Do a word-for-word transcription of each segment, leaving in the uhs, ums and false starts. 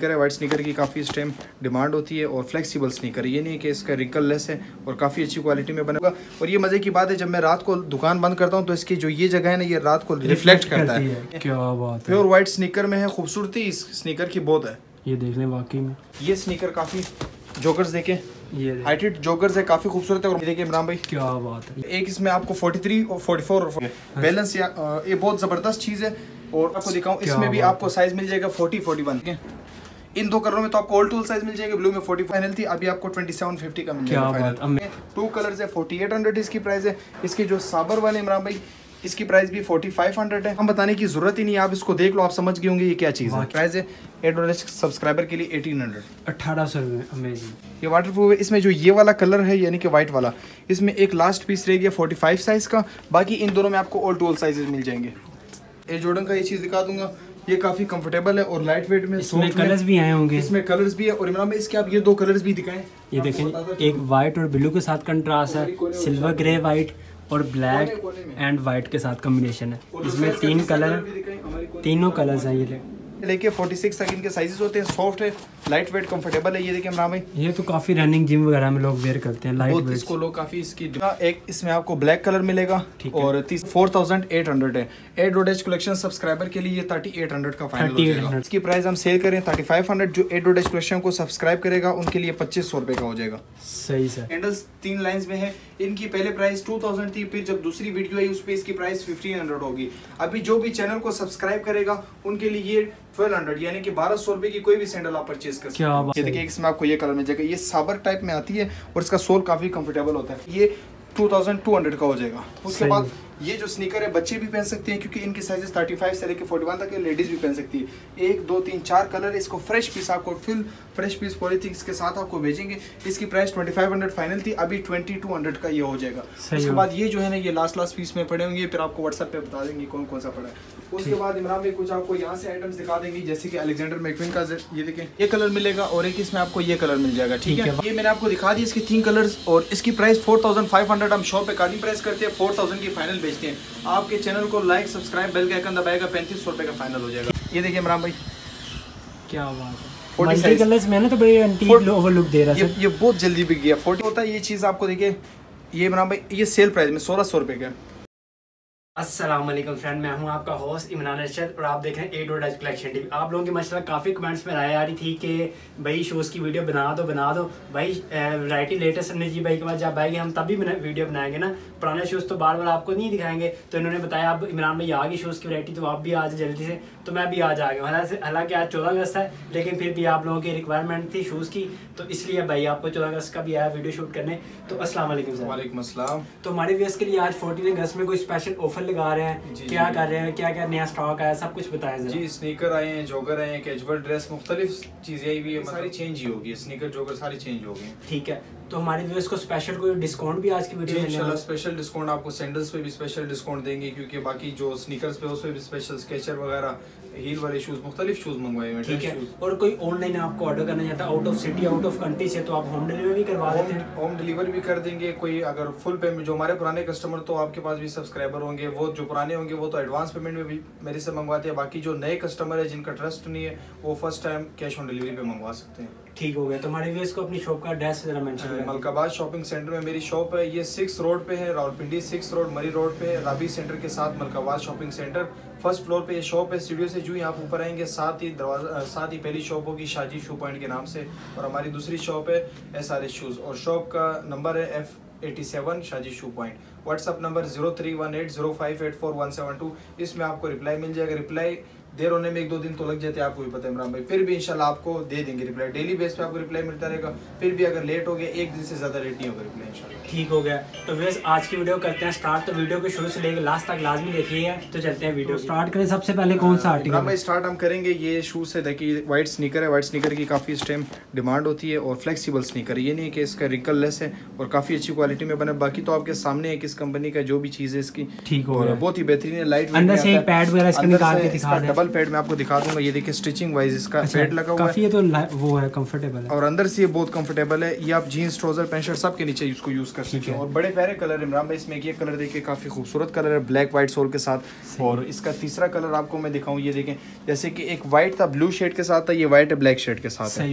Sneaker है, white sneaker की काफ़ी इस टाइम डिमांड होती है और फ्लेक्सिबल स्नीकर, ये नहीं कि इसका रिंकल लेस है और काफ़ी अच्छी क्वालिटी में बनेगा। और ये मज़े की बात है, जब मैं रात को दुकान बंद करता हूँ तो इसकी जो ये जगह है ना, ये रात को रिफ्लेक्ट करता है।, है क्या बात है। प्योर वाइट स्नीकर में है, खूबसूरती इस स्नीकर की बहुत है। ये देख लें, वाकई में ये स्नीकर काफ़ी जोकर्स देखें, ये हाइटेड जोकर्स है, काफ़ी खूबसूरत है। और देखिए इमरान भाई क्या बात है, एक इसमें आपको तैंतालीस और चौवालीस और बैलेंस, ये बहुत ज़बरदस्त चीज़ है। और आपको दिखाऊँ, इसमें भी आपको साइज़ मिल जाएगा चालीस इकतालीस के, इन दो कलरों में तो आपको ऑल टोल साइज मिल जाएगा। ब्लू में फोर्टी फाइव फाइनल थी, अभी आपको सत्ताईस सौ पचास का मिल जाएगा। टू कलर्स है, अड़तालीस सौ इसकी प्राइस है। इसके जो साबर वाले इमरान भाई, इसकी प्राइस भी पैंतालीस सौ है। हम बताने की जरूरत ही नहीं, आप इसको देख लो, आप समझ गए होंगे ये क्या चीज़ है। प्राइस है एट डॉलर सब्सक्राइबर के लिए अठारह सौ अठारह सौ में। अमेजिंग। ये वाटर प्रूफ है, इसमें जो ये वाला कलर है यानी कि वाइट वाला, इसमें एक लास्ट पीस रह गया पैंतालीस साइज़ का, बाकी इन दोनों में आपको ऑल टोल साइजेज मिल जाएंगे। ए जॉर्डन का ये चीज़ दिखा दूंगा, ये काफ़ी कंफर्टेबल है और लाइट वेट में, इसमें कलर्स भी आए होंगे, इसमें कलर्स भी है। और इमरान में इसके आप ये दो कलर्स भी दिखाएं, ये देखें, एक वाइट और ब्लू के साथ कंट्रास्ट है, सिल्वर ग्रे वाइट और ब्लैक एंड वाइट के साथ कॉम्बिनेशन है। इसमें तीन कलर, तीनों कलर्स हैं। ये लेके छियालीस सेकंड के साइजेस होते हैं, सॉफ्ट है, लाइट वेट, कंफर्टेबल है। ये देखिए इमरान भाई, ये तो काफ़ी रनिंग जिम वगैरह में लोग वेयर करते हैं, लाइट वेट, इसको लोग काफ़ी इसकी। एक इसमें आपको ब्लैक कलर मिलेगा और फोर थाउजेंड एट हंड्रेड है। एड डोडेज कलेक्शन सब्सक्राइबर के लिए थर्टी एट हंड्रेड का फाइनल, इसकी प्राइस हम सेल करें थर्टी फाइव हंड्रेड। जो एड डोडेज कलेक्शन को सब्सक्राइब करेगा उनके लिए पच्चीस सौ रुपये का हो जाएगा। सही सर। हैंडल्स तीन लाइन्स में है, इनकी पहले प्राइस टू थाउजेंड थी, फिर जब दूसरी वीडियो आई उस पर इसकी प्राइस फिफ्टीन हंड्रेड होगी। अभी जो भी चैनल को सब्सक्राइब करेगा उनके लिए ये बारह सौ यानी कि बारह सौ रुपए की कोई भी सैंडल आप परचेज कर सकते हैं। ये देखिए, इसमें आपको ये कलर मिल जाएगा, ये साबर टाइप में आती है और इसका सोल काफी कंफर्टेबल होता है। ये बाईस सौ का हो जाएगा। उसके बाद ये जो स्नीकर है बच्चे भी पहन सकते हैं, क्योंकि इनकी साइजेस पैंतीस से लेकर इकतालीस तक है, लेडीज़ भी पहन सकती है। एक दो तीन चार कलर, इसको फ्रेश पीस आपको फिल फ्रेश पीस पॉलीथिन के साथ आपको भेजेंगे। इसकी प्राइस पच्चीस सौ फाइनल थी, अभी बाईस सौ का ये हो जाएगा। उसके बाद ये जो है ना, ये लास्ट लास्ट पीस में पड़े होंगे, फिर आपको व्हाट्सएप पे बता देंगे कौन कौन सा पड़ा है। उसके बाद इमरान भाई कुछ आपको यहाँ से आइटम्स दिखा देंगे, जैसे कि अलेक्जेंडर मैक्वीन का ये देखें, ये कलर मिलेगा और एक इसमें आपको ये कलर मिल जाएगा। ठीक है, ये मैंने आपको दिखा दी इसके तीन कलर्स। और इसकी price four thousand five hundred हम शॉप अकॉर्डिंग प्राइस करते हैं, फोर थाउजेंड की फाइनल। आपके चैनल को लाइक सब्सक्राइब बेल का आइकन दबाएगा, पैंतीस सौ रुपए का फाइनल हो जाएगा। ये देखिए इमरान भाई क्या बात है, मल्टी कलर्स में ना, तो बड़ी एंटीक ओवरलुक दे रहा है। ये बहुत जल्दी बिक गया, चालीस होता है ये चीज़। आपको देखिए ये इमरान भाई, ये सेल प्राइस में सोलह सौ रुपए का। अस्सलाम वालेकुम फ्रेंड, मैं हूं आपका होस्ट इमरान अरशद और आप देख रहे हैं A to Z collection TV. आप लोगों की माशाल्लाह काफ़ी कमेंट्स में राय आ रही थी कि भाई शूज़ की वीडियो बना दो बना दो भाई, वैरायटी लेटेस्ट हमने जी भाई के पास जब आएगी हम तभी बना वीडियो बनाएंगे ना, पुराने शूज़ तो बार बार आपको नहीं दिखाएंगे। तो इन्होंने बताया अब इमरान भाई आ गई शूज़ की वैरायटी, तो आप भी आज जल्दी से, तो मैं भी आज आ गया। हालांकि हालांकि आज चौदह अगस्त है, लेकिन फिर भी आप लोगों की रिक्वायरमेंट थी शूज़ की, तो इसलिए भाई आपको चौदह अगस्त का भी आया वीडियो शूट करने। तो अस्सलाम वालेकुम सर। वालेकुम अस्सलाम। तो हमारे व्यूअर्स के लिए आज फोर्टीन अगस्त में कोई स्पेशल ऑफर लगा रहे हैं, क्या कर रहे हैं, क्या क्या नया स्टॉक आया, सब कुछ बताया जरा जी। स्नीकर आए हैं, जॉगर आए हैं, कैजुअल ड्रेस, मुख्तलिफ चीज़ें भी है, सारी चेंज ही होगी, स्नीकर जॉगर सारी चेंज होगी। ठीक है, तो हमारे व्यूअर्स को स्पेशल कोई डिस्काउंट भी आज की वीडियो में इंशाल्लाह स्पेशल डिस्काउंट आपको सैंडल्स पे भी स्पेशल डिस्काउंट देंगे, क्योंकि बाकी जो स्नीकर्स पे उस पे भी स्पेशल स्केचर वगैरह हील वाले शूज़, मुख्तलिफ शूज़ मंगवाए हुए हैं। ठीक है, और कोई ऑनलाइन आपको ऑर्डर करना चाहता है out of city out of country से, तो आप होम डिलीवरी भी करवा देते हैं, होम डिलीवरी भी कर देंगे। कोई अगर फुल पेमेंट, जो हमारे पुराने कस्टमर तो आपके पास भी सब्सक्राइबर होंगे, वो जो पुराने होंगे वो तो एडवांस पेमेंट में भी मेरे से मंगवाते हैं, बाकी जो नए कस्टमर है जिनका ट्रस्ट नहीं है वो first time cash on delivery पे मंगवा सकते हैं। ठीक हो गया, तो हमारे व्यूअर्स को अपनी शॉप का एड्रेस जरा मेंशन करें। मलकाबाद शॉपिंग सेंटर में मेरी शॉप है, ये सिक्स रोड पे है, Rawalpindi six road Murree road पे है, राबी सेंटर के साथ Malkabad shopping centre first floor पे ये शॉप है। स्टूडियो से जो ही आप ऊपर आएंगे साथ ही दरवाजा, साथ ही पहली शॉप होगी शाजी शू पॉइंट के नाम से, और हमारी दूसरी शॉप है एस आर एस शूज़, और शॉप का नंबर है एफ सत्तासी Shazi shoe point. WhatsApp number zero three one eight zero five eight four one seven two, इसमें आपको रिप्लाई मिल जाएगा। रिप्लाई देर होने में एक दो दिन तो लग जाते हैं, आपको भी पता है इमरान भाई, फिर भी इंशाल्लाह आपको दे देंगे रिप्लाई, डेली बेस पे आपको रिप्लाई मिलता रहेगा। फिर भी अगर लेट हो गया, एक दिन से ज़्यादा लेट नहीं होगा रिप्लाई इंशाल्लाह। ठीक हो गया, तो वैसे आज की वीडियो करते हैं स्टार्ट, तो वीडियो को शुरू से लेकर लास्ट तक लाजमी देखिएगा। तो चलते हैं वीडियो स्टार्ट करें, सबसे पहले कौन सा आर्टिकल इमरान भाई स्टार्ट हम करेंगे? ये शूज़ है, देखिए वाइट स्नीकर है, वाइट स्नीकर की काफ़ी इस टाइम डिमांड होती है और फ्लेक्सीबल स्नीकर, ये नहीं कि इसका रिंकल लेस है और काफ़ी अच्छी क्वालिटी में बने। बाकी तो आपके सामने है किस कंपनी का जो भी चीज़ है इसकी, ठीक हो, बहुत ही बेहतरीन है, लाइट वेट, पैड वगैरह निकाल के दिखा, डबल पेड में आपको दिखा दूंगा। ये देखिए स्टिचिंग वाइज इसका अच्छा, पेड लगा हुआ है, ये तो वो है कंफर्टेबल है और अंदर से ये बहुत कंफर्टेबल है। ये आप जीन्स ट्राउजर पैंट शर्ट सब के नीचे इसको यूज कर सकते हैं। और बड़े प्यारे कलर इमरान भाई, इसमें ये कलर देखिए काफी खूबसूरत कलर है ब्लैक व्हाइट सोल के साथ। और इसका तीसरा कलर आपको मैं दिखाऊँ, ये देखें जैसे कि एक व्हाइट था ब्लू शेड के साथ था, ये व्हाइट है ब्लैक शेड के साथ है।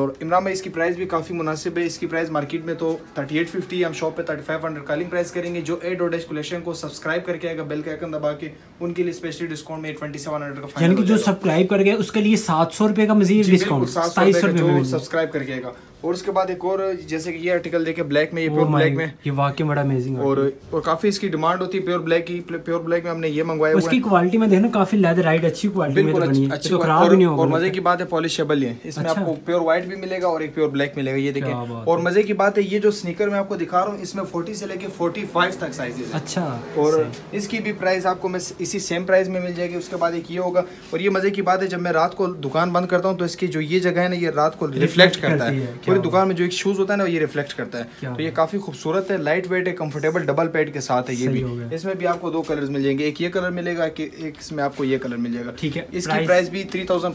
और इमरान भाई इसकी प्राइस भी काफी मुनासिब है। इसकी प्राइस मार्केट में तो थर्टी एट फिफ्टी, हम शॉप पे थर्टी फाइव हंड्रेड कालिंग प्राइस करेंगे। जो ए डॉट एच कलेक्शन को सब्सक्राइब करके आएगा बेल का आइकन दबा के, उनके लिए स्पेशली डिस्काउंट में सत्ताईस सौ का फाइनल, यानी कि जो सब्सक्राइब कर गया उसके लिए सात सौ रुपए का मजीद डिस्काउंट सत्ताईस सौ जो सब्सक्राइब करके आएगा। और उसके बाद एक और जैसे कि ये आर्टिकल देखे ब्लैक में, ये प्योर ब्लैक में, ये वाकई बड़ा अमेजिंग है और और काफी इसकी डिमांड होती है प्योर ब्लैक की। प्योर ब्लैक में हमने ये मंगवाया, उसकी क्वालिटी में देखना काफी लेदर राइट अच्छी क्वालिटी में बनी है, तो खराब नहीं होगा। और मजे की बात है पॉलिशेबल है, इसमें आपको प्योर व्हाइट भी मिलेगा और एक प्योर ब्लैक मिलेगा। ये देखें और मजे की बात है, ये जो स्नीकर मैं आपको दिखा रहा हूँ इसमें फोर्टी से लेके फोर्टी फाइव तक साइजेस अच्छा। और इसकी भी प्राइस आपको मैं इसी सेम प्राइस में मिल जाएगी। उसके बाद एक ये होगा और ये मजे की बात है, जब मैं रात को दुकान बंद करता हूँ तो इसकी जो ये जगह है ना, ये रात को रिफ्लेक्ट करता है पूरी दुकान में, जो एक शूज होता है ना ये रिफ्लेक्ट करता है। तो ये काफी खूबसूरत है, लाइट वेट है, कंफर्टेबल डबल पैड के साथ है। ये भी इसमें भी आपको दो कलर्स मिल जाएंगे, एक ये कलर मिलेगा कि एक इसमें आपको ये कलर मिल जाएगा, ठीक है। इसकी प्राइस भी पैंतीस सौ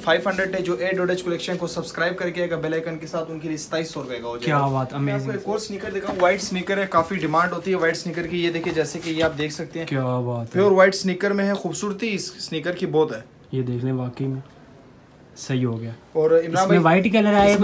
है। जो ए डॉट एच कलेक्शन को सब्सक्राइब करके आएगा बेल आइकन के साथ, उनके लिए सत्ताईस सौ रुपए का हो जाएगा। क्या बात अमेजिंग। आपको एक और स्नीकर दिखाऊं, व्हाइट स्नीकर है, काफी डिमांड होती है व्हाइट स्नीकर की। ये देखिए जैसे कि ये आप देख सकते हैं, क्या बात प्योर व्हाइट स्नीकर में है, खूबसूरती इस स्नीकर की बहुत है। ये देख लें वाकई में सही हो गया। और इमरान भाई वाइट कलर आया, एक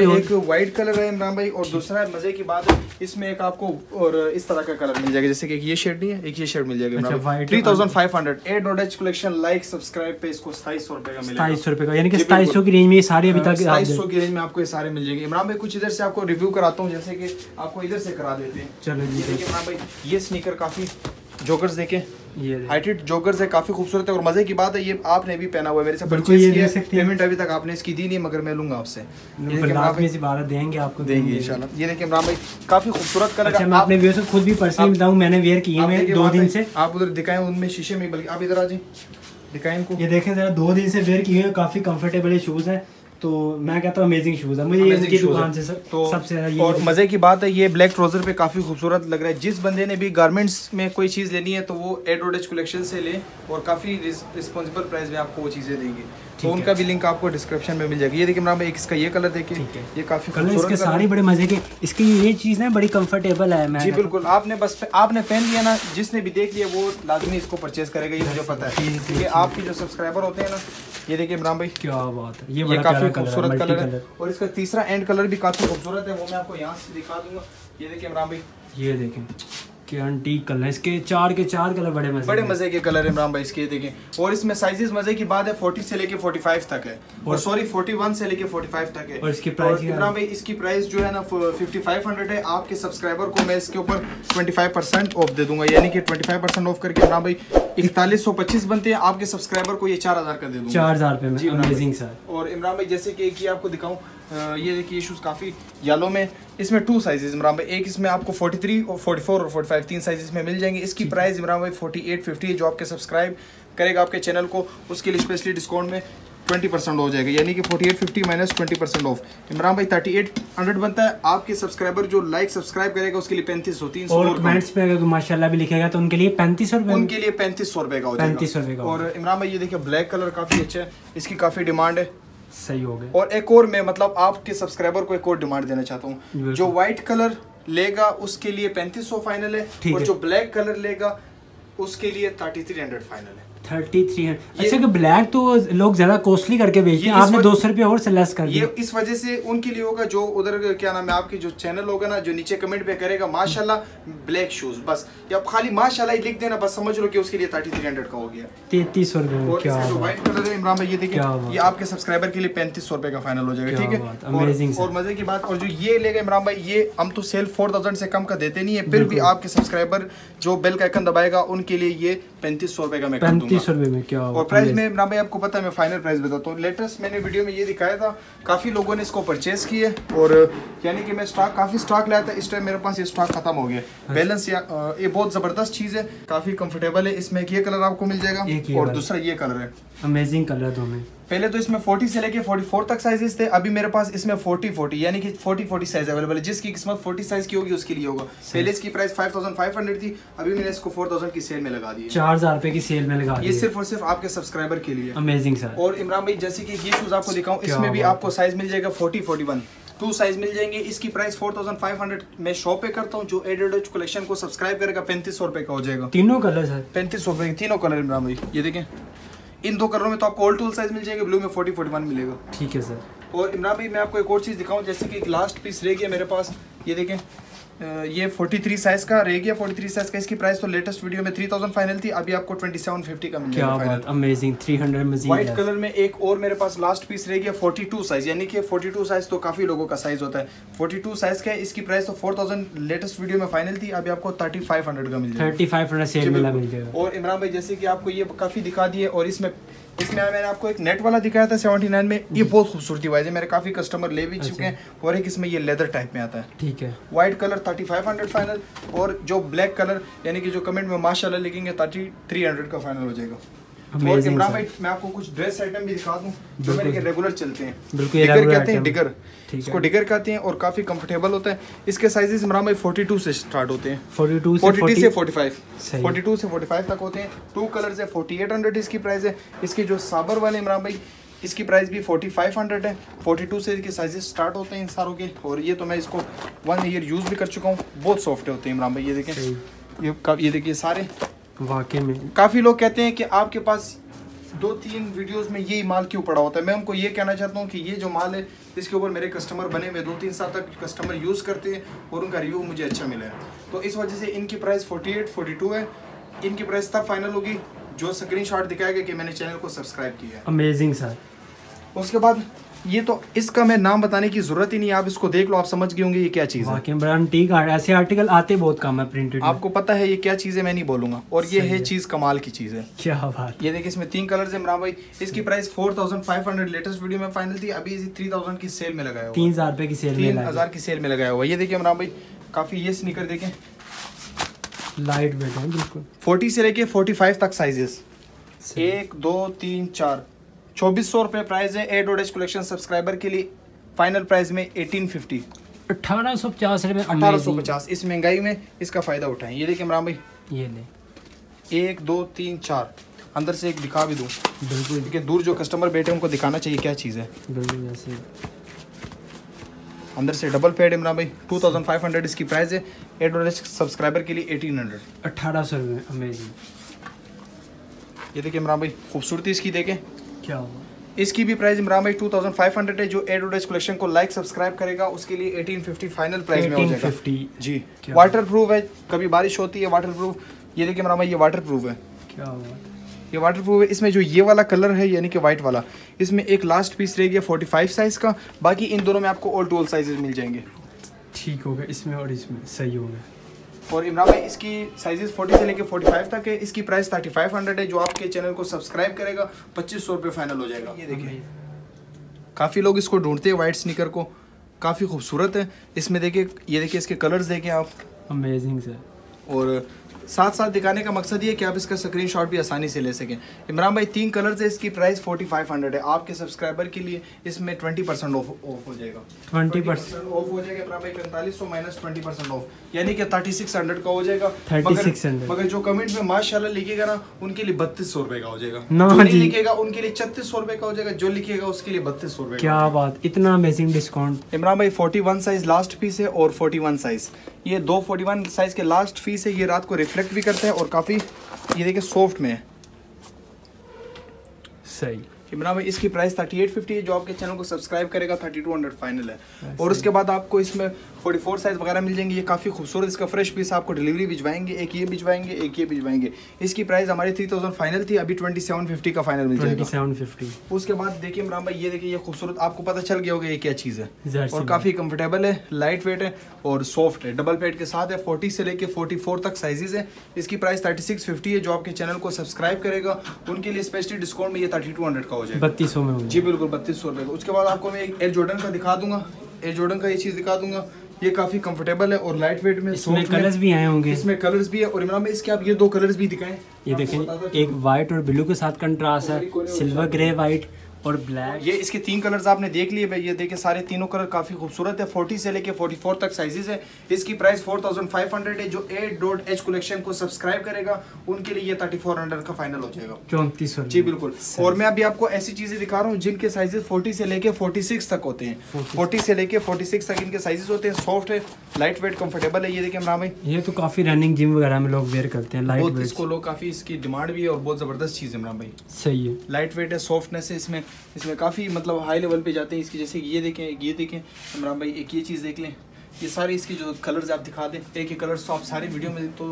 वाइट कलर है इमरान भाई, और दूसरा मजे की बात है इसमें एक आपको और इस तरह का कलर मिल जाएगा, जैसे कि ये शेड नहीं है, एक ये शेड मिल जाएगा। अच्छा, भाई पैंतीस सौ A dot H collection like subscribe पे इसको सत्ताईस सौ रुपए का मिलेगा, सत्ताईस सौ रुपए का, यानी कि सत्ताईस सौ की रेंज में ये सारे अभी तक सत्ताईस सौ की रेंज में आपको ये सारे मिल जाएंगे। इमरान भाई कुछ इधर से आपको रिव्यू कराता हूँ, जैसे कि आपको इधर से करा देते हैं। चलो देखिए इमरान भाई ये स्नीकर काफी जोकर्स देखें, ये हाइटेड जोकर्स है, काफी खूबसूरत है। और मजे की बात है ये आपने भी पहना हुआ है, मेरे से परचेज किया है, पेमेंट अभी तक आपने इसकी दी नहीं मगर मैं लूंगा आपसे, देंगे आपको देंगे इंशाल्लाह। ये देखिए इमरान भाई काफी खूबसूरत कलर है, मैं अपने व्यूअर्स को खुद भी पर्सनली बताऊं, मैंने वेयर किए हैं दो दिन से। आप उधर दिखाएं उनमें शीशे में, बल्कि आप इधर आ जाइए दिखाएं इनको, ये देखें जरा दो दिन से वेयर किए हैं, काफी कंफर्टेबल शूज है। तो मैं कहता हूँ अमेजिंग शूज है, मुझे इनकी दुकान से सबसे ज्यादा ये। और मजे की बात है ये ब्लैक ट्राउजर पे काफी खूबसूरत लग रहा है। जिस बंदे ने भी गारमेंट्स में कोई चीज लेनी है तो वो एडवर्टाइज कलेक्शन से ले, और काफी रिस्पॉन्सिबल प्राइस में आपको वो चीजें देंगे। तो उनका भी लिंक आपको डिस्क्रिप्शन में मिल जाएगी। ये देखिए मैं इसका ये कलर देखिए, ये काफी कलर इसके सारे बड़े मजे के, इसकी ये चीज ना बड़ी कंफर्टेबल है। जी बिल्कुल, आपने बस आपने पहन लिया ना, जिसने भी देख लिया वो लाजमी इसको परचेज करेगा, ये मुझे पता है। आपके जो सब्सक्राइबर होते हैं ना, ये देखिए इमरान भाई क्या बात है, ये, ये काफी खूबसूरत कलर है। और इसका तीसरा एंड कलर भी काफी खूबसूरत है, वो मैं आपको यहाँ से दिखा दूंगा। ये देखिए इमरान भाई, ये देखें एंटीक कलर, इसके चार के चार कलर बड़े मजे बड़े मजे के कलर इमरान भाई इसके देखें। और इसमें साइजेस मजे की बात है चालीस से लेके पैंतालीस तक है, और सॉरी इकतालीस से लेके पैंतालीस तक है। और इसकी प्राइस इमरान भाई, इसकी प्राइस जो है ना पचपन सौ है। आपके सब्सक्राइबर को मैं इसके ऊपर पच्चीस परसेंट ऑफ दे दूंगा, यानी कि पच्चीस परसेंट ऑफ करके इमरान भाई इकतालीस सौ पच्चीस बनते हैं। आपके सब्सक्राइबर को ये चार हजार कर दे दूंगा, चार हजार रुपए में अमेजिंग सर। और इमरान भाई जैसे कि एक आपको दिखाऊं, ये देखिए शूज़ काफ़ी येलो में, इसमें टू साइजेस इमरान भाई, एक इसमें आपको तैंतालीस और चौवालीस और पैंतालीस तीन साइजेस में मिल जाएंगे। इसकी प्राइस इमरान भाई अड़तालीस सौ पचास है। जो आपके सब्सक्राइब करेगा आपके चैनल को, उसके लिए स्पेशली डिस्काउंट में बीस परसेंट हो जाएगा, यानी कि अड़तालीस सौ पचास माइनस बीस परसेंट ऑफ। इमरान भाई अड़तीस सौ बनता है। आपके सब्सक्राइबर जो लाइक सब्सक्राइब करेगा उसके लिए पैंतीस सौ, तीन सौ और कमेंट्स पे अगर माशाल्लाह भी लिखेगा तो उनके लिए पैंतीस सौ उनके लिए पैंतीस सौ रुपये का हो जाएगा, पैंतीस सौ रुपये का। और इमरान भाई ये देखिए ब्लैक कलर काफ़ी अच्छा है, इसकी काफ़ी डिमांड है, सही हो गया। और एक और मैं मतलब आपके सब्सक्राइबर को एक और डिमांड देना चाहता हूँ, जो व्हाइट कलर लेगा उसके लिए पैंतीस सौ फाइनल है, और जो ब्लैक कलर लेगा उसके लिए थर्टी थ्री हंड्रेड फाइनल है, थर्टी थ्री हंड्रेड। अच्छा कि ब्लैक तो लोग ज्यादा कॉस्टली करके बेचते हैं, आपने दो सौ रुपये और से लेस कर दिया, ये इस वजह से उनके लिए होगा जो उधर क्या नाम है आपके जो चैनल होगा ना, जो नीचे कमेंट पे करेगा माशाल्लाह ब्लैक शूज, बस या आप खाली माशाल्लाह लिख देना, बस समझ लो कि उसके लिए थर्टी थ्री हंड्रेड का हो गया, तैंतीस सौ रुपये। इमरान भाई ये देखिए ये आपके सब्सक्राइबर के लिए पैंतीस सौ रुपए का फाइनल हो जाएगा, ठीक है। और मजे की बात, और जो ये लेगा इमरान भाई, ये हम तो सेल फोर थाउजेंड से कम का देते नहीं है, फिर भी आपके सब्सक्राइबर जो बेल का आइकन दबाएगा उनके लिए ये पैंतीस सौ रुपए का मैं कर दूंगा। में क्या और प्राइस में इमरान भाई आपको पता है मैं फाइनल प्राइस बताता हूँ। लेटेस्ट मैंने वीडियो में ये दिखाया था, काफ़ी लोगों ने इसको परचेज़ किया है, और यानी कि मैं स्टॉक काफ़ी स्टॉक लाया था, इस टाइम मेरे पास ये स्टॉक खत्म हो गया है। बैलेंस या ये बहुत ज़बरदस्त चीज़ है, काफ़ी कंफर्टेबल है। इसमें एक ये कलर आपको मिल जाएगा और दूसरा ये कलर है, अमेजिंग कलर है। पहले तो इसमें चालीस से लेके चौवालीस तक साइजेस थे, अभी मेरे पास इसमें चालीस चालीस यानी कि चालीस चालीस साइज अवेलेबल है। जिसकी किस्मत चालीस साइज की होगी उसके लिए होगा। पहले इसकी प्राइस पचपन सौ थी, अभी मैंने इसको चार हज़ार की सेल में लगा दी है, चार हज़ार रुपए की सेल में लगा दी। ये सिर्फ और सिर्फ आपके सब्सक्राइबर के लिए। Amazing sir. और इमरान भाई जैसे कि ये शूज आपको दिखाऊं, इसमें भी आपको साइज मिल जाएगा चालीस इकतालीस, टू साइज मिल जाएंगे। इसकी प्राइस पैंतालीस सौ मैं शॉप पे करता हूँ, जो एडिडास कलेक्शन को सब्सक्राइब करेगा पैंतीस सौ रुपए का हो जाएगा। तीनों कलर सर पैंतीस सौ रुपए के तीनों कलर इमरान भाई ये देखें। इन दो कलरों में तो आपको ओल्ड टोल साइज मिल जाएगा, ब्लू में फोर्टी फोर्टी वन मिलेगा। ठीक है सर। और इमरान भाई मैं आपको एक और चीज़ दिखाऊं, जैसे कि एक लास्ट पीस रह गया मेरे पास, ये देखें ये फोर्टी थ्री साइज का रह गया। फोर्टी थ्री साइज का इसकी प्राइस तो लेटेस्ट वीडियो में तीन हज़ार फाइनल थी, अभी आपको सत्ताईस सौ पचास का मिलेगा। क्या बात, अमेजिंग। तीन सौ मजीद व्हाइट कलर में एक और मेरे पास लास्ट पीस रह गया बयालीस साइज, यानी कि बयालीस साइज तो काफी लोगों का साइज होता है। बयालीस साइज का इसकी प्राइस तो चार हज़ार लेटेस्ट वीडियो में फाइनल थी, अभी आपको पैंतीस सौ का मिल जाएगा। पैंतीस सौ सेल में मिल जाएगा। और इमरान भाई जैसे कि आपको ये काफी दिखा दिए, और इसमें इसमें मैंने आपको एक नेट वाला दिखाया था उन्यासी में, ये बहुत खूबसूरती वाइज है, मेरे काफी कस्टमर ले भी चुके हैं। और एक इसमें ये लेदर टाइप में आता है। ठीक है। व्हाइट कलर पैंतीस सौ फाइनल, और जो ब्लैक कलर यानी कि जो कमेंट में माशाल्लाह लिखेंगे तैंतीस सौ का फाइनल हो जाएगा। और इमरान भाई मैं आपको कुछ ड्रेस आइटम भी दिखा दूं जो मेरे के रेगुलर चलते हैं, डिगर कहते हैं, डिगर इसको डिगर कहते हैं और काफी कंफर्टेबल होता है। इसके साइजेस इमरान भाई बयालीस से स्टार्ट होते हैं, बयालीस से पैंतालीस, बयालीस से पैंतालीस तक होते हैं। टू कलर्स है, अड़तालीस सौ इसकी प्राइस है। इसके जो साबर वाले इमरान भाई इसकी प्राइस भी पैंतालीस सौ है, बयालीस से इसके साइजेस स्टार्ट होते हैं इन सारों के। और ये तो मैं इसको वन ईयर यूज़ भी कर चुका हूँ, बहुत सॉफ्ट होते हैं इमरान भाई ये देखें। ये ये देखिए सारे वाकई में काफ़ी लोग कहते हैं कि आपके पास दो तीन वीडियोस में यही माल क्यों पड़ा होता है। मैं उनको ये कहना चाहता हूँ कि ये जो माल है इसके ऊपर मेरे कस्टमर बने हुए दो तीन साल तक कस्टमर यूज़ करते हैं और उनका रिव्यू मुझे अच्छा मिला है, तो इस वजह से इनकी प्राइस अड़तालीस बयालीस है। इनकी प्राइस तब फाइनल होगी जो स्क्रीनशॉट दिखाएगा कि मैंने चैनल को सब्सक्राइब किया है। Amazing sir. उसके बाद ये तो इसका मैं नाम बताने की जरूरत ही नहीं, आप इसको देख लो आप समझ गए होंगे ये क्या चीज़ है। ऐसे आर्टिकल आते बहुत कम है प्रिंटेड, आपको पता है ये क्या चीज़ है, मैं नहीं बोलूंगा। और ये है चीज़ कमाल की चीज़ है। क्या बात। ये देखिए इसमें तीन कलर्स हैं इमरान भाई। इसकी प्राइस पैंतालीस सौ लेटेस्ट वीडियो में फाइनल थी, अभी थ्री थाउजेंड की सेल में लगाया, तीन हजार रुपये की सेल, तीन हजार की सेल में लगाया हुआ। ये देखिए इमरान भाई काफ़ी ये स्नीकर देखें लाइट वेट है बिल्कुल। फोर्टी से लेके फोर्टी फाइव तक साइजेस, एक दो तीन चार, चौबीस सौ रुपये प्राइस है। एडोडेस कलेक्शन सब्सक्राइबर के लिए फाइनल प्राइस में अठारह सौ पचास, अठारह सौ पचास रुपये, अठारह सौ पचास। इस महंगाई में इसका फ़ायदा उठाएं। ये देखिए इमरान भाई ये ले, एक दो तीन चार, अंदर से एक दिखा भी दूँ बिल्कुल, क्योंकि दूर जो कस्टमर बैठे उनको दिखाना चाहिए क्या चीज़ है। बिल्कुल अंदर से डबल पेड इमरान भाई। पच्चीस सौ इसकी प्राइस है, एडोडेस सब्सक्राइबर के लिए अठारह सौ, अठारह सौ रुपये। अमेजिंग। ये देखिए इमरान भाई खूबसूरती इसकी देखें क्या हुआ? इसकी भी प्राइस इमरान भाई पच्चीस सौ है। जो एडोडेस कलेक्शन को लाइक सब्सक्राइब करेगा उसके लिए अठारह सौ पचास फाइनल प्राइस में हो जाएगा। अठारह सौ पचास जी। वाटर प्रूफ है, कभी बारिश होती है वाटर प्रूफ। ये देखिए इमरान भाई ये वाटर प्रूफ है। क्या हुआ? ये वाटर प्रूफ है। इसमें जो ये वाला कलर है यानी कि वाइट वाला, इसमें एक लास्ट पीस रह गया पैंतालीस साइज का, बाकी इन दोनों में आपको ऑल टोल साइजेस मिल जाएंगे। ठीक होगा इसमें और इसमें सही होगा। और इमरान भाई इसकी साइजेस चालीस से लेकर पैंतालीस तक है। इसकी प्राइस पैंतीस सौ है। जो आपके चैनल को सब्सक्राइब करेगा पच्चीस सौ रुपये फाइनल हो जाएगा। ये देखिए काफ़ी लोग इसको ढूंढते हैं वाइट स्नीकर को, काफ़ी खूबसूरत है। इसमें देखिए ये देखिए इसके कलर्स देखें आप। Amazing sir. और साथ साथ दिखाने का मकसद ये है कि आप इसका स्क्रीनशॉट भी आसानी से ले सकें। इमरान भाई तीन कलर्स है, इसकी प्राइस पैंतालीस सौ है। आपके सब्सक्राइबर के लिए इसमें बीस परसेंट ऑफ ऑफ हो जाएगा, बीस परसेंट ऑफ हो जाएगा इमरान भाई। पैंतालीस सौ माइनस बीस परसेंट ऑफ यानी कि छत्तीस सौ का हो जाएगा। मगर, मगर जो कमेंट में माशाल्लाह लिखेगा ना उनके लिए बत्तीस सौ रुपए का हो जाएगा। जो नहीं लिखेगा उनके लिए छत्तीस सौ रुपए का हो जाएगा, जो लिखेगा उसके लिए बत्तीस सौ रुपए। क्या बात, इतना अमेजिंग डिस्काउंट। इमरान भाई forty one size last piece है और फोर्टी वन साइज, ये दो फोर्टी वन साइज के लास्ट पीस है। ये रात को रिफ्लेक्ट भी करता है और काफ़ी ये देखिए सॉफ्ट में है। सही। इमरान भाई इसकी प्राइस अड़तीस सौ पचास है। जो आपके चैनल को सब्सक्राइब करेगा बत्तीस सौ फाइनल है। और उसके बाद आपको इसमें चौवालीस साइज वगैरह मिल जाएंगे। ये काफ़ी खूबसूरत इसका फ्रेश पीस, आपको डिलीवरी भिजवाएंगे, एक ये भिजवाएंगे, एक ये भिजवाएंगे। इसकी प्राइस हमारी तीन हज़ार फाइनल थी, अभी सत्ताईस सौ पचास का फाइनल मिल जाएगा। सत्ताईस सौ पचास। उसके बाद देखिए इमरान भाई ये देखिए ये खूबसूरत, आपको पता चल गया होगा ये क्या चीज़ है। और काफ़ी कम्फर्टेबल है, लाइट वेट है और सॉफ्ट है, डबल पेड के साथ है। फोर्टी से लेकर फोर्टी फोर तक साइजेज है। इसकी प्राइस छत्तीस सौ पचास है। जो आपके चैनल को सब्सक्राइब करेगा उनके लिए स्पेशली डिस्काउंट में ये थर्टी टू हंड्रेड का बत्तीस सौ में जी बिल्कुल बत्तीस सौ रुपये। उसके बाद आपको मैं एक एयर जॉर्डन का दिखा दूंगा, एयर जॉर्डन का ये चीज़ दिखा दूंगा। ये काफ़ी कंफर्टेबल है और लाइट वेट में, इसमें कलर्स भी आए होंगे, इसमें कलर्स भी है। और इमरान भाई इसके आप ये दो कलर्स भी दिखाएं। ये देखें एक वाइट और ब्लू के साथ कंट्रास्ट है, सिल्वर ग्रे वाइट, और ब्लैक। ये इसके तीन कलर्स आपने देख लिए भाई, ये देखिए सारे तीनों कलर काफ़ी खूबसूरत है। फोर्टी से लेके फोर्टी फोर तक साइजेस है। इसकी price four thousand five hundred है। जो एट डॉट एच कलेक्शन को सब्सक्राइब करेगा उनके लिए ये थर्टी फोर हंड्रेड का फाइनल हो जाएगा, चौंतीस जी बिल्कुल। और मैं अभी आपको ऐसी चीज़ें दिखा रहा हूँ जिनके साइजेस फोर्टी से लेके फोर्टी सिक्स तक होते हैं। फोर्टी से लेके फोर्टी सिक्स तक इनके साइजेस होते हैं। सॉफ्ट है, लाइट वेट, कम्फर्टेबल है। ये देखिए इमरान भाई, ये तो काफ़ी रनिंग जिम वगैरह में लोग वेयर करते हैं। लाइट वेट इसको लोग काफ़ी, इसकी डिमांड भी है और बहुत ज़बरदस्त चीज़ है इमरान भाई। सही है, लाइट वेट है, सॉफ्टनेस है इसमें, इसमें काफ़ी मतलब हाई लेवल पे जाते हैं इसकी। जैसे ये देखें, ये देखें इमरान भाई, एक ये चीज़ देख लें। ये सारे इसके जो कलर्स आप दिखा दें, एक ही कलर्स तो आप सारे वीडियो में तो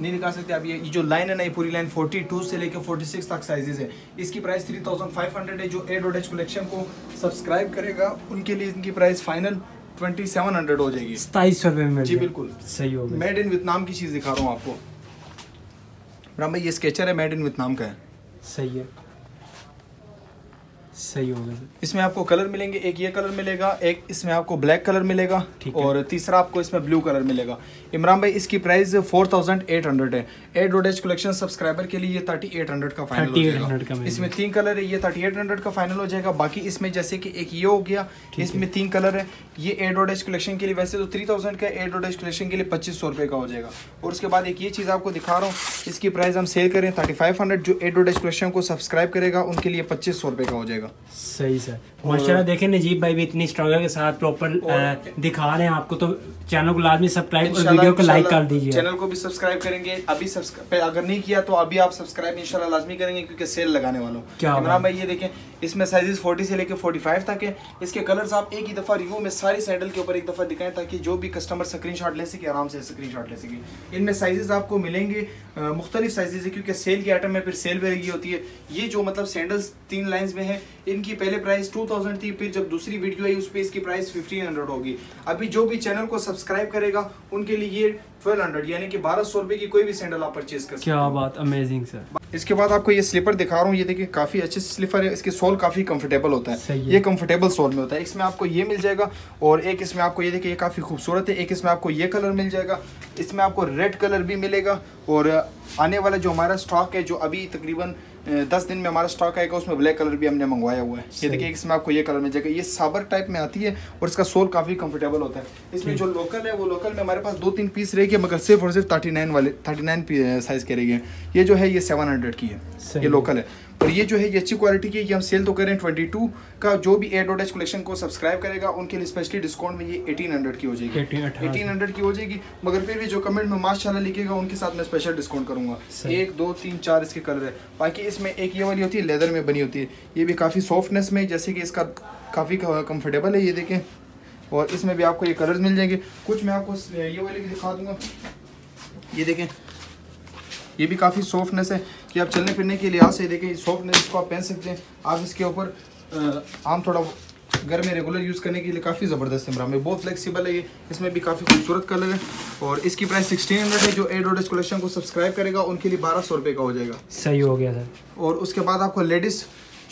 नहीं दिखा सकते। अब ये जो लाइन है ना, ये पूरी लाइन फोर्टी टू से लेकर फोर्टी सिक्स तक साइजेस है। इसकी price three thousand five hundred है। जो ए डॉट एच कलेक्शन को सब्सक्राइब करेगा उनके लिए इनकी price final twenty seven hundred हो जाएगी, सताईस सौ रुपये में। जी बिल्कुल सही हो गया। मेड इन वियतनाम की चीज़ दिखा रहा हूँ आपको इमरान भाई, ये स्केचर है, मेड इन वियतनाम का है। सही है, सही होगा। इसमें आपको कलर मिलेंगे, एक ये कलर मिलेगा, एक इसमें आपको ब्लैक कलर मिलेगा और तीसरा आपको इसमें ब्लू कलर मिलेगा। इमरान भाई इसकी price four thousand eight hundred है। एड रोडेज कलेक्शन सब्सक्राइबर के लिए ये थर्टी एट हंड्रेड का फाइनल हो जाएगा। इसमें तीन कलर है, ये थर्टी एट हंड्रेड का फाइनल हो जाएगा। बाकी इसमें जैसे कि एक ये हो गया, इसमें तीन कलर है। ये एड रोडेज कलेक्शन के लिए वैसे तो थ्री थाउजेंड का, एड रोडेज कलेक्शन के लिए पच्चीस सौ रुपये का हो जाएगा। और उसके बाद एक ये चीज़ आपको दिखा रहा हूँ, इसकी प्राइस हम सेल करें थर्टी फाइव हंड्रेड। जो एड रोडेज कलेक्शन को सब्सक्राइब करेगा उनके लिए पच्चीस सौ रुपये का हो जाएगा। सही सर, माशाल्लाह। देखें नजीब भाई भी इतनी स्ट्रगल के साथ प्रॉपर दिखा रहे हैं आपको, तो चैनल को लाजमी सब्सक्राइब और वीडियो को लाइक कर दीजिए। चैनल को भी सब्सक्राइब करेंगे, अभी सब्सक्राइब अगर नहीं किया तो अभी आप सब्सक्राइब इंशाल्लाह लाजमी करेंगे क्योंकि सेल लगाने वालों। इमरान भाई ये देखें, इसमें साइजेस फोर्टी से लेकर फोर्टी फाइव तक है। इसके कलर्स आप एक ही दफ़ा रिव्यू में सारी सैंडल के ऊपर एक दफ़ा दिखाएं ताकि जो भी कस्टमर स्क्रीनशॉट ले सके, आराम से स्क्रीनशॉट ले सके। इनमें साइजेस आपको मिलेंगे मुख्तलिफ साइजेस है क्योंकि सेल के आइटम में फिर सेल वेरिएगी होती है। ये जो मतलब सैंडल्स तीन लाइन्स में है, इनकी पहले प्राइस टू थाउजेंड थी, फिर जब दूसरी वीडियो आई उस पर इसकी प्राइस फिफ्टीन हंड्रेड होगी। अभी जो भी चैनल को सब्सक्राइब करेगा उनके लिए ये ट्वेल्व हंड्रेड यानी कि बारह सौ रुपए की कोई भी सैंडल आप परचेज कर सकते हैं। क्या बात, अमेजिंग सर। इसके बाद आपको ये स्लीपर दिखा रहा हूँ, ये देखिए काफ़ी अच्छे स्लीपर है। इसके सोल काफ़ी कंफर्टेबल होता है, ये कंफर्टेबल सोल में होता है। इसमें आपको ये मिल जाएगा और एक इसमें आपको ये देखिए, ये काफ़ी खूबसूरत है। एक इसमें आपको ये कलर मिल जाएगा, इसमें आपको रेड कलर भी मिलेगा। और आने वाला जो हमारा स्टॉक है, जो अभी तकरीबन दस दिन में हमारा स्टॉक आएगा, उसमें ब्लैक कलर भी हमने मंगवाया हुआ है। ये देखिए इसमें आपको ये कलर मिल जाएगा, ये साबर टाइप में आती है और इसका सोल काफ़ी कंफर्टेबल होता है। इसमें जो लोकल है वो लोकल में हमारे पास दो तीन पीस रहेगी मगर सिर्फ और सिर्फ थर्टी नाइन वाले थर्टी नाइन साइज़ के रहेगी। ये जो है ये सेवन हंड्रेड की है, ये लोकल है। और ये जो है ये अच्छी क्वालिटी की, ये हम सेल तो करें ट्वेंटी टू का। जो भी ए डॉट एच कलेक्शन को सब्सक्राइब करेगा उनके लिए स्पेशली डिस्काउंट में ये एटीन हंड्रेड की हो जाएगी, एटीन हंड्रेड की हो जाएगी। मगर फिर भी जो कमेंट में माशाल्लाह लिखेगा उनके साथ मैं स्पेशल डिस्काउंट करूँगा। एक दो तीन चार इसके कलर है। बाकी इसमें एक ये वाली होती है लेदर में बनी होती है, ये भी काफ़ी सॉफ्टनेस में, जैसे कि इसका काफ़ी कंफर्टेबल है। ये देखें, और इसमें भी आपको ये कलर्स मिल जाएंगे। कुछ मैं आपको ये वाली भी दिखा दूँगा, ये देखें, ये भी काफ़ी सॉफ्टनेस है कि आप चलने फिरने के लिहाज से देखें सॉफ्टनेस को आप पहन सकते हैं। आप इसके ऊपर आम थोड़ा घर में रेगुलर यूज़ करने के लिए काफ़ी ज़बरदस्त है इमरान में, बहुत फ्लेक्सिबल है ये। इसमें भी काफ़ी खूबसूरत कलर है और इसकी प्राइस सिक्सटीन हंड्रेड है। जो ए डॉट एच कलेक्शन को सब्सक्राइब करेगा उनके लिए बारह सौ रुपये का हो जाएगा। सही हो गया सर। और उसके बाद आपको लेडीज़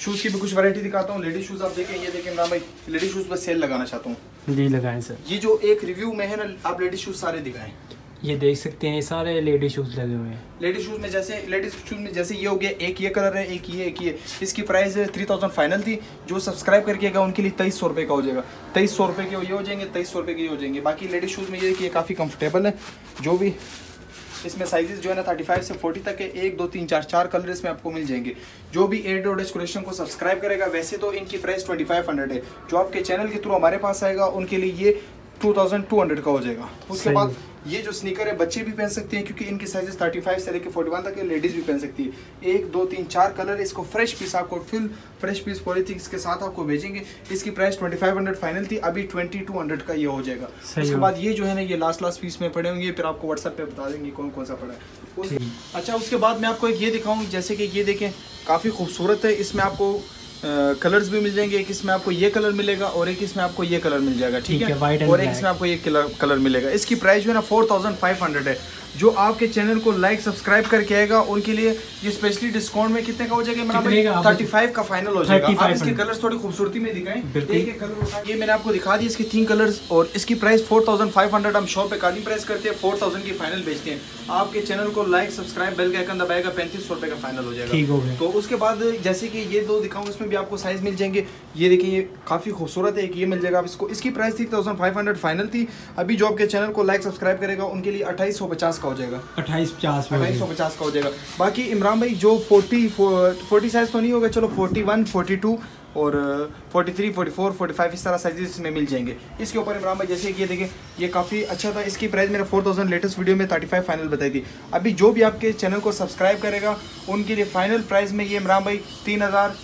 शूज़ की भी कुछ वैरायटी दिखाता हूँ। लेडीज शूज़ आप देखें, ये देखें इमरान भाई, लेडीज शूज़ पर सेल लगाना चाहता हूँ। जी लगाएँ सर। ये जो एक रिव्यू में है ना, आप लेडीज शूज़ सारे दिखाएँ, ये देख सकते हैं सारे लेडीज शूज़ लगे हुए हैं। लेडीज शूज़ में जैसे लेडीज शूज़ में जैसे ये हो गया, एक ये कलर है, एक ये एक ये। इसकी प्राइस थ्री थाउजेंड फाइनल थी। जो सब्सक्राइब करके आएगा उनके लिए तेईस सौ रुपये का हो जाएगा, तेईस सौ रुपये के ये हो जाएंगे, तेईस सौ रुपये के ये हो जाएंगे। बाकी लेडीज शूज़ में ये कि ये काफ़ी कंफर्टेबल है। जो भी इसमें साइजेस जो है ना थर्टी फाइव से फोर्टी तक है, एक दो तीन चार चार कलर इसमें आपको मिल जाएंगे। जो भी एड और डेकोरेशन को सब्सक्राइब करेगा, वैसे तो इनकी प्राइस ट्वेंटी फाइव हंड्रेड है। जो आपके चैनल के थ्रू हमारे पास आएगा उनके लिए ये टू थाउजेंड टू हंड्रेड का हो जाएगा। उसके बाद ये जो स्नीकर है बच्चे भी पहन सकते हैं क्योंकि इनकी साइजेस थर्टी फाइव से लेकर फोर्टी वन तक है। लेडीज़ भी पहन सकती है। एक दो तीन चार कलर, इसको फ्रेश पीस आपको फुल फ्रेश पीस पॉलिथिन के साथ आपको भेजेंगे। इसकी price twenty five hundred final थी, अभी ट्वेंटी टू हंड्रेड का ये हो जाएगा। उसके बाद ये जो है ना ये लास्ट लास्ट पीस में पड़े होंगे, फिर आपको व्हाट्सएप पे बता देंगे कौन कौन सा पड़ा है। उस... अच्छा उसके बाद मैं आपको एक ये दिखाऊँगी, जैसे कि ये देखें काफ़ी खूबसूरत है। इसमें आपको कलर्स uh, भी मिल जाएंगे। एक इसमें आपको ये कलर मिलेगा और एक इसमें आपको ये कलर मिल जाएगा, ठीक है, और एक इसमें आपको ये कलर मिलेगा। इसकी प्राइस जो है ना फोर थाउजेंड फाइव हंड्रेड है। जो आपके चैनल को लाइक सब्सक्राइब करके आएगा उनके लिए ये स्पेशली डिस्काउंट में कितने का हो जाएगा? मेरा पैंतीस का फाइनल हो जाएगा। आप इसके कलर्स थोड़ी खूबसूरती में दिखाएं। देखिए कलर, ये मैंने आपको दिखा दी इसके तीन कलर्स और इसकी price four thousand five hundred. हम शॉप पे काली प्राइस करते हैं, फोर थाउजेंड की फाइनल बेचते हैं। आपके चैनल को लाइक सब्सक्राइब बेल का आइकन दबाएगा, पैंतीस सौ रुपए का फाइनल हो जाएगा। तो उसके बाद जैसे कि ये दो दिखाऊंगा इसमें भी आपको साइज मिल जाएंगे। ये देखिए ये काफी खूबसूरत है, एक ये मिल जाएगा इसको। इसकी प्राइस थी थाउजेंड फाइव हंड्रेड फाइनल थी। अभी जो आपके चैनल को लाइक सब्सक्राइब करेगा उनके लिए अट्ठाईस सौ पचास का हो जाएगा, अट्ठाईस पचास अट्ठाईस सौ पचास का हो जाएगा। बाकी इमरान भाई जो फोर्टी फोर्टी साइज तो नहीं होगा, चलो फोर्टी वन फोर्टी टू और forty three, forty four, forty five इस तरह साइजेस इसमें मिल जाएंगे। इसके ऊपर इमरान भाई जैसे कि ये देखें ये काफ़ी अच्छा था। इसकी प्राइस मेरा फोर थाउजेंड लेटेस्ट वीडियो में पैंतीस फाइनल बताई थी। अभी जो भी आपके चैनल को सब्सक्राइब करेगा उनके लिए फाइनल प्राइस में ये इमरान भाई तीन हज़ार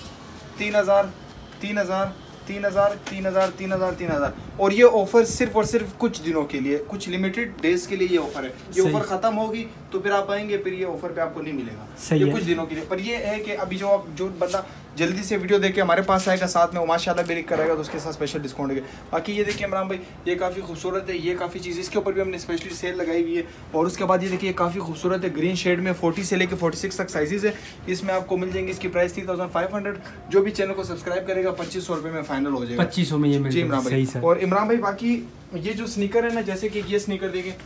तीन हज़ार तीन हज़ार तीन हज़ार तीन हज़ार तीन हज़ार तीन हज़ार और ये ऑफर सिर्फ और सिर्फ कुछ दिनों के लिए, कुछ लिमिटेड डेज के लिए ये ऑफर है। ये ऑफर ख़त्म होगी तो फिर आप आएंगे, फिर ये ऑफर पे आपको नहीं मिलेगा। ये कुछ दिनों के लिए, पर ये है कि अभी जो आप जो बंदा जल्दी से वीडियो देख के हमारे पास आएगा साथ में वो माशाल्लाह बेरिक कराएगा तो उसके साथ स्पेशल डिस्काउंट देगा। बाकी ये देखिए इमरान भाई ये काफ़ी खूबसूरत है, ये काफ़ी चीज़ इसके ऊपर भी हमने स्पेशली सेल लगाई हुई है। और उसके बाद ये देखिए काफ़ी खूबसूरत है, ग्रीन शेड में फोर्टी से लेकर फोर्टी सिक्स तक साइजेज़ है इसमें आपको मिल जाएंगे। इसकी प्राइस थी थाउजेंड फाइव हंड्रेड जो भी चैनल को सब्सक्राइब करेगा पच्चीस सौ रुपये में फाइनल हो जाएगा, पच्चीस सौ में ये मिल जाएगा। इमरान भाई और इमरान भाई बाकी ये जो स्नीकर है ना, जैसे कि ये स्नीकर देखिए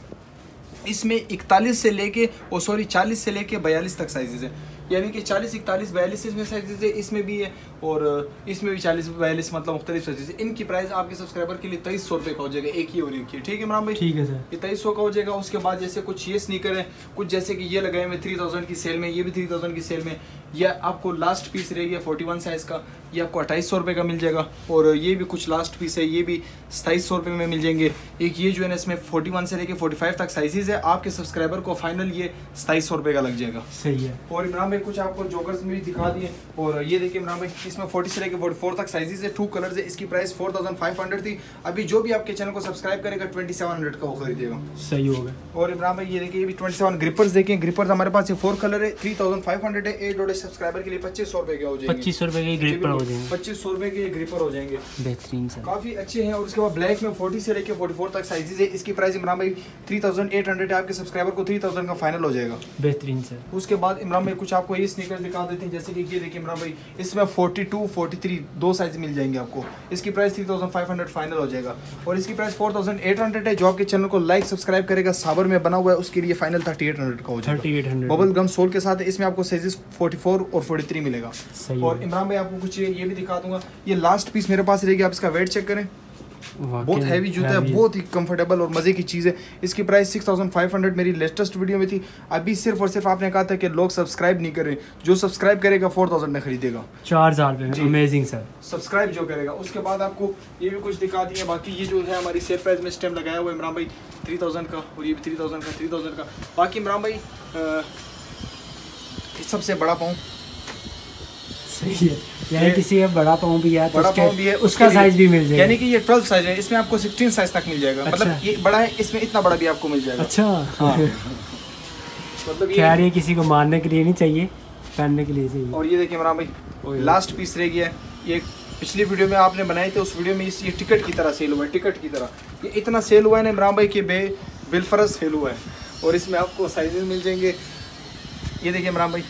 इसमें इकतालीस से लेके ओ सॉरी चालीस से लेके बयालीस तक साइजेज़ है, यानी कि चालीस इकतालीस बयालीस इसमें साइजेज़ है। इसमें भी है और इसमें भी चालीस बयालीस मतलब मुख्तलिफ साइजेज़ है। इनकी प्राइस आपके सब्सक्राइबर के लिए तेईस सौ रुपये का हो जाएगा, एक ही और एक ही। ठीक है इमरान भाई? ठीक है सर, ये तेईस सौ का हो जाएगा। उसके बाद जैसे कुछ ये स्नीकर है, कुछ जैसे कि ये लगाए हुए थ्री थाउजेंड की सेल में, ये भी थ्री थाउजेंड की सेल में। यह आपको लास्ट पीस रहेगी फोर्टी वन साइज़ का, ये आपको अट्ठाईस सौ रुपये का मिल जाएगा। और ये भी कुछ लास्ट पीस है, ये भी सताईस सौ रुपये में मिल जाएंगे। एक ये जो है ना इसमें फोर्टी वन से लेकर फोर्टी फाइव तक साइजेज़ है। आपके सब्सक्राइबर को फाइनल ये सताईस सौ रुपये का लग जाएगा। सही है। और इमरान भाई कुछ आपको जोकर्स में भी दिखा दिए। और ये देखिए इमरान भाई इसमें फोर्टी से लेकर फोर्टी फोर तक साइजेज़ है, टू कलर्स है। इसकी price four thousand five hundred थी। अभी जो भी आपके चैनल को सब्सक्राइब करेगा ट्वेंटी सेवन हंड्रेड का वो खरीदेगा। सही होगा। और इमरान भाई ये देखिए ये भी ट्वेंटी सेवन ग्रिपर्स देखें, ग्रिपर्स हमारे पास ये फोर कलर है, थ्री थाउजेंड फाइव हंड्रेड है। एट डोडे सब्सक्राइबर के लिए पच्चीस सौ रुपये के हो जाएंगे, पच्चीस सौ रुपये के ग्रिपर हो जाएंगे, पच्चीस सौ रुपये के ग्रिपर हो जाएंगे। बेहतरीन सर, काफ़ी अच्छे हैं। और उसके बाद ब्लैक में फोर्टी से लेकर फोर्टी फोर तक साइजेज़ है। इसकी प्राइस इमरान भाई थ्री थाउजेंड एट हंड्रेड है। आपके सब्सक्राइबर को थ्री थाउजेंड का फाइनल हो जाएगा। बेहतरीन सर। उसके बाद इमरान भाई कुछ आपको ये स्नीकर दिखा देते हैं, जैसे कि ये देखिए इमरान भाई इसमें फोर्टी टू, फोर्टी थ्री दो साइज मिल जाएंगे आपको। इसकी price three thousand five hundred final हो जाएगा। और इसकी price four thousand eight hundred है। जो आपके चैनल को लाइक सब्सक्राइब करेगा, साबर में बना हुआ है, उसके लिए फाइनल थर्टी एट हंड्रेड का हो जाएगा। Thirty eight hundred bubble gum sole के साथ है। इसमें आपको साइजेस फोर्टी फोर और फोर्टी थ्री मिलेगा। और इमरान भाई आपको कुछ ये भी दिखा दूंगा। ये लास्ट पीस मेरे पास रहेगी, आप इसका वेट चेक करें, बहुत हैवी जूता है, बहुत ही कंफर्टेबल और मज़े की चीज़ है। इसकी price six thousand five hundred मेरी लेटेस्ट वीडियो में थी। अभी सिर्फ और सिर्फ आपने कहा था कि लोग सब्सक्राइब नहीं करें, जो सब्सक्राइब करेगा फोर थाउजेंड में खरीदेगा, चार हज़ार में। अमेजिंग सर, सब्सक्राइब जो करेगा। उसके बाद आपको ये भी कुछ दिखा दिए। बाकी ये जो है हमारी सेल प्राइस में स्टैम लगाया हुआ इमरान भाई थ्री थाउजेंड का, और ये भी थ्री थाउजेंड का थ्री थाउजेंड का। बाकी इमरान भाई सबसे बड़ा पाऊँ, सही है, यानी किसी का बड़ा पाँव भी है, बड़ा पाँव भी है, उसका साइज भी मिल जाएगा। यानी कि ये ट्वेल्व साइज है, इसमें आपको सिक्सटीन साइज तक मिल जाएगा। अच्छा। मतलब ये बड़ा है, इसमें इतना बड़ा भी आपको मिल जाएगा। अच्छा हाँ। मतलब ये खैर ये किसी को मारने के लिए नहीं चाहिए, पहनने के लिए चाहिए। और ये देखिए इमरान भाई लास्ट पीस रह गया है। ये पिछली वीडियो में आपने बनाए थे, उस वीडियो में ये टिकट की तरह सेल हुआ है, टिकट की तरह। ये इतना सेल हुआ है ना इमरान भाई कि बे बिलफरज सेल हुआ है। और इसमें आपको साइजेस मिल जाएंगे। ये देखिए इमरान भाई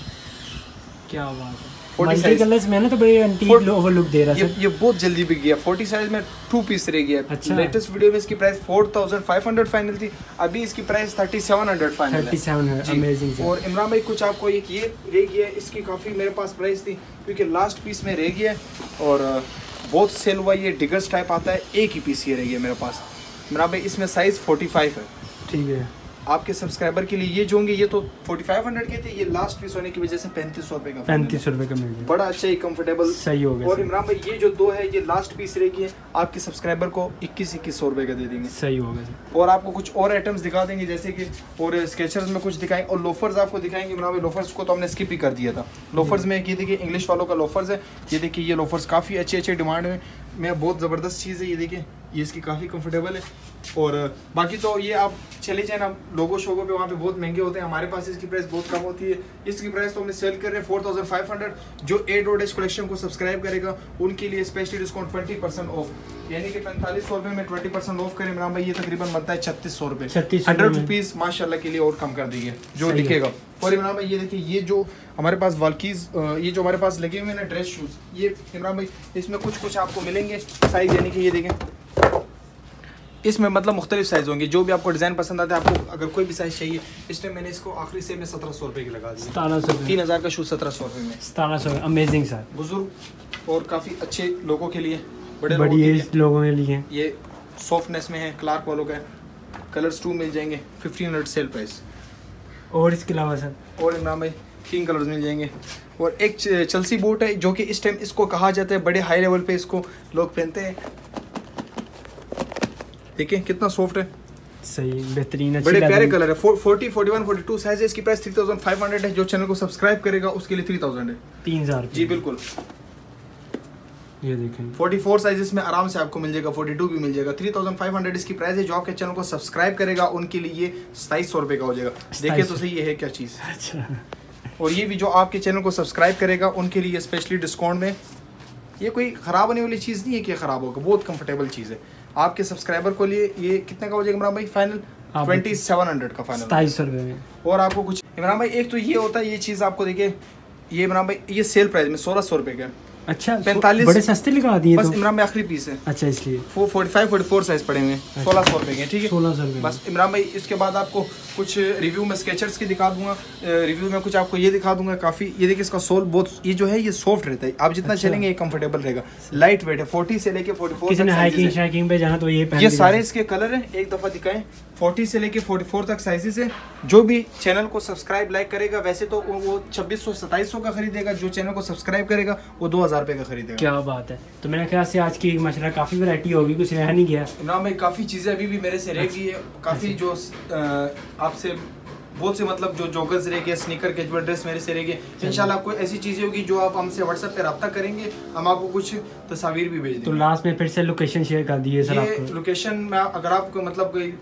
क्या बात है, फोर्टी कलर्स में ना, तो बड़ी एंटीक ओवरलुक दे रहा है। ये बहुत जल्दी बिक गया। फोर्टी साइज में टू पीस रह गया। अच्छा। लेटेस्ट वीडियो में इसकी price four thousand five hundred final थी। अभी इसकी price thirty seven hundred final है। Thirty seven hundred, amazing. और इमरान भाई कुछ आपको एक ये रह गया, इसकी काफ़ी मेरे पास प्राइस थी क्योंकि लास्ट पीस में रह गया और बहुत सेल हुआ। ये डिगर्स टाइप आता है, एक ही पीस ये रह गया मेरे पास इमरान भाई। इसमें साइज़ फोर्टी फाइव है। ठीक है, आपके सब्सक्राइबर के लिए ये जो होंगे, ये तो फोर्टी फाइव हंड्रेड के थे, ये लास्ट पीस होने की वजह से पैंतीस सौ रुपये का पैंतीस सौ रुपये का मिल गया। बड़ा अच्छा ही कंफर्टेबल, सही हो गया। और इमरान भाई ये जो दो है, ये लास्ट पीस रहेगी है, आपके सब्सक्राइबर को इक्कीस इक्कीस सौ रुपये का दे देंगे। सही हो गया। और आपको कुछ और आइटम्स दिखा देंगे, जैसे कि और स्केचर्स में कुछ दिखाएंगे और लोफर्स आपको दिखाएंगे। इमरान भाई लोफर्स को तो हमने स्किप ही कर दिया था। लोफर्स में ये देखिए इंग्लिश वालों का लोफर्स है। ये देखिए ये लोफर्स काफ़ी अच्छे अच्छे डिमांड में, बहुत ज़बरदस्त चीज़ है। ये देखिए ये इसकी काफ़ी कम्फर्टेबल है। और बाकी तो ये आप चले जाए ना लोगों शोगों पे, वहाँ पे बहुत महंगे होते हैं। हमारे पास इसकी प्राइस बहुत कम होती है। इसकी प्राइस तो हमने सेल कर रहे हैं फोर थाउजेंड फाइव हंड्रेड। जो ए डोडेज कलेक्शन को सब्सक्राइब करेगा उनके लिए specially discount twenty percent off, यानी कि पैंतालीस सौ रुपये में ट्वेंटी परसेंट ऑफ करें इमरान भाई, ये तकरीबन बनता है छत्तीस सौ रुपये। हंड्रेड रुपीज़ माशाल्लाह के लिए और कम कर देंगे जो दिखेगा। और इमरान भाई ये देखिए, ये जो हमारे पास वाल्कीज, ये जो हमारे पास लगे हुए हैं ना ड्रेस शूज़, ये इमरान भाई इसमें कुछ कुछ आपको मिलेंगे साइज, यानी कि ये देखें इसमें मतलब मुख्तलिफ साइज़ होंगे, जो भी आपको डिज़ाइन पसंद आता है। आपको अगर कोई भी साइज़ चाहिए, इस टाइम मैंने इसको आखिरी से मैं सत्रह सौ रुपये की लगा दी, सतारह सौ तीन हज़ार का शूज़ सत्रह सौ रुपये में, सतारह सौ। अमेजिंग सर, बुजुर्ग और काफ़ी अच्छे लोगों के लिए, बड़े बड़ी एज लोगों के लिए। ये सॉफ्टनेस में है, क्लार्क वालों का कलर्स टू मिल जाएंगे फिफ्टीन हंड्रेड सेल प्राइस। और इसके अलावा सर और इमरान भाई तीन कलर्स मिल जाएंगे। और एक चलसी बूट है जो कि इस टाइम इसको कहा जाता है, बड़े हाई लेवल पे इसको लोग पहनते हैं। देखिए कितना सॉफ्ट है, सही बेहतरीन, बड़े प्यारे कलर है। Forty forty one forty two size है। इसकी price three thousand five hundred है। जो चैनल को सब्सक्राइब करेगा उसके लिए थ्री थाउजेंड है, तीन हज़ार जी बिल्कुल। ये देखें फोर्टी फोर साइजेस में आराम से आपको मिल जाएगा, फोर्टी टू भी मिल जाएगा। थ्री थाउजेंड फाइव हंड्रेड इसकी प्राइस है। जो आपके चैनल को सब्सक्राइब करेगा उनके लिए ये सताईस सौ रुपये का हो जाएगा। देखिए तो सही ये है क्या चीज़। अच्छा, और ये भी जो आपके चैनल को सब्सक्राइब करेगा उनके लिए स्पेशली डिस्काउंट में। ये कोई ख़राब होने वाली चीज़ नहीं है कि ख़राब होगा, बहुत कंफर्टेबल चीज़ है आपके सब्सक्राइबर को लिए। ये कितने का हो जाएगा इमरान भाई फाइनल? ट्वेंटी सेवन हंड्रेड का फाइनल, सताईस सौ रुपये में। और आपको कुछ इमरान भाई एक तो ये होता है, ये चीज़ आपको देखिए ये इमरान भाई ये सेल प्राइस में सोलह सौ रुपये का। अच्छा, पैंतालीस बड़े सस्ते लगा दिए बस इमरान भाई, आखिरी पीस है। अच्छा, इसलिए four forty five forty four size पड़े हुए सोलह सौ रुपये के, ठीक है सोलह सौ रुपये बस इमरान भाई। इसके बाद आपको कुछ रिव्यू में स्केचर्स के दिखा दूंगा, रिव्यू में कुछ आपको ये दिखा दूंगा। काफ़ी ये देखिए इसका सोल बहुत, ये जो है ये सॉफ्ट रहता है, आप जितना चलेंगे ये कंफर्टेबल रहेगा, लाइट वेट है। फोर्टी से लेके फोर्टी फोर ये सारे इसके कलर है, एक दफ़ा दिखाएँ। फोर्टी से लेके फोर्टी फोर तक साइजेस है। जो भी चैनल को सब्सक्राइब लाइक करेगा, वैसे तो वो छब्बीस सौ सताईस सौ का खरीदेगा, जो चैनल को सब्सक्राइब करेगा वो दो हज़ार का खरीदेगा। क्या बात है। तो मेरे ख्याल से आज की माशाल्लाह काफी वैरायटी होगी, कुछ रह नहीं गया इमरान भाई, काफी चीजें अभी भी मेरे से रह गई है काफी। अच्छा। जो आपसे बहुत से मतलब जो जॉगर्स रह गए, स्नीकर कैजुअल ड्रेस मेरे से रह गए। इंशाल्लाह कोई ऐसी चीज़ें होगी जो आप हमसे व्हाट्सएप पे रब्ता करेंगे, हम आपको कुछ तस्वीर भी भेज देंगे। तो लास्ट में फिर से लोकेशन शेयर कर दिए सर आपको। लोकेशन में अगर आपको मतलब कोई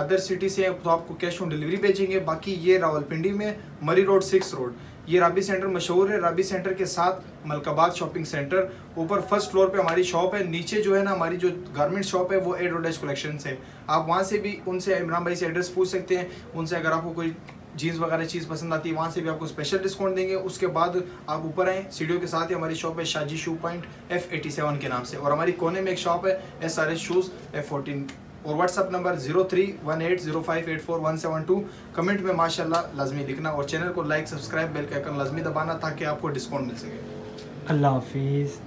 अदर सिटी से तो आपको कैश ऑन डिलीवरी भेजेंगे। बाकी ये रावलपिंडी में मरी रोड सिक्स रोड ये राबी सेंटर मशहूर है। राबी सेंटर के साथ मलकाबाद शॉपिंग सेंटर, ऊपर फर्स्ट फ्लोर पे हमारी शॉप है। नीचे जो है ना हमारी जो गारमेंट शॉप है वो एडोडेज कलेक्शन है। आप वहाँ से भी उनसे इमरान भाई से एड्रेस पूछ सकते हैं, उनसे अगर आपको कोई जीन्स वगैरह चीज़ पसंद आती है वहाँ से भी आपको स्पेशल डिस्काउंट देंगे। उसके बाद आप ऊपर आएँ, सीढ़ियों के साथ ही हमारी शॉप है Shazi shoe point F eighty seven के नाम से, और हमारी कोने में एक शॉप है S R S shoes F fourteen. और WhatsApp number zero three one eight zero five eight four one seven two. Comment में माशाल्लाह लाजमी लिखना, और चैनल को लाइक सब्सक्राइब बेल का आइकन लाजमी दबाना ताकि आपको डिस्काउंट मिल सके। अल्लाह हाफिज़।